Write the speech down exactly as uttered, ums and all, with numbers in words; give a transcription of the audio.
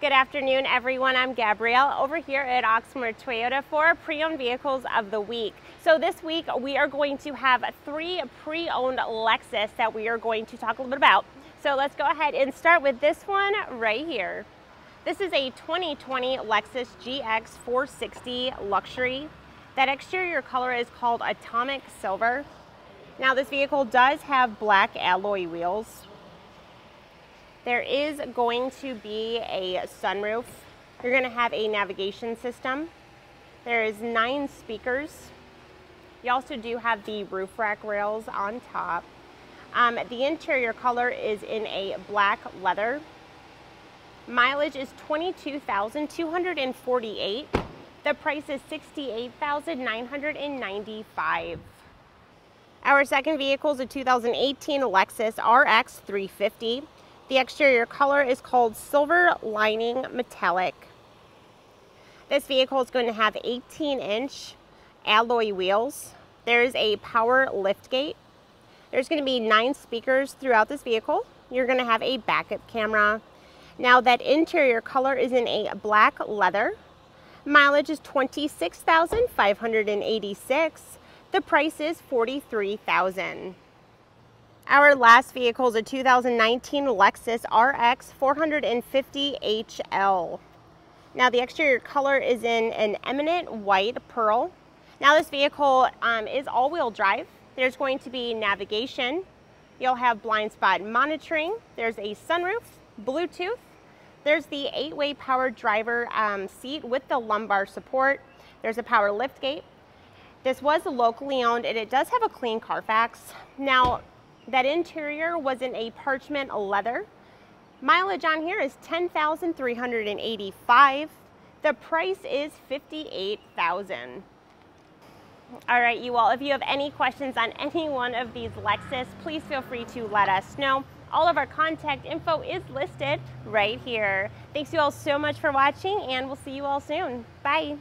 Good afternoon, everyone. I'm Gabrielle over here at Oxmoor Toyota for Pre-Owned Vehicles of the Week. So this week we are going to have three pre-owned Lexus that we are going to talk a little bit about. So let's go ahead and start with this one right here. This is a twenty twenty Lexus G X four sixty Luxury. That exterior color is called Atomic Silver. Now this vehicle does have black alloy wheels. There is going to be a sunroof. You're going to have a navigation system. There is nine speakers. You also do have the roof rack rails on top. Um, the interior color is in a black leather. Mileage is twenty-two thousand two hundred forty-eight. The price is sixty-eight thousand nine hundred ninety-five dollars. Our second vehicle is a two thousand eighteen Lexus R X three fifty. The exterior color is called Silver Lining Metallic. This vehicle is going to have eighteen inch alloy wheels. There is a power lift gate. There's going to be nine speakers throughout this vehicle. You're going to have a backup camera. Now that interior color is in a black leather. Mileage is twenty-six thousand five hundred eighty-six. The price is forty-three thousand dollars. Our last vehicle is a two thousand nineteen Lexus R X four hundred fifty H L. Now the exterior color is in an eminent white pearl. Now this vehicle um, is all-wheel drive. There's going to be navigation. You'll have blind spot monitoring. There's a sunroof, Bluetooth. There's the eight-way power driver um, seat with the lumbar support. There's a power lift gate. This was locally owned and it does have a clean Carfax. Now, that interior was in a parchment leather. Mileage on here is ten thousand three hundred eighty-five. The price is fifty-eight thousand. All right, you all, if you have any questions on any one of these Lexus, please feel free to let us know. All of our contact info is listed right here. Thanks you all so much for watching and we'll see you all soon. Bye.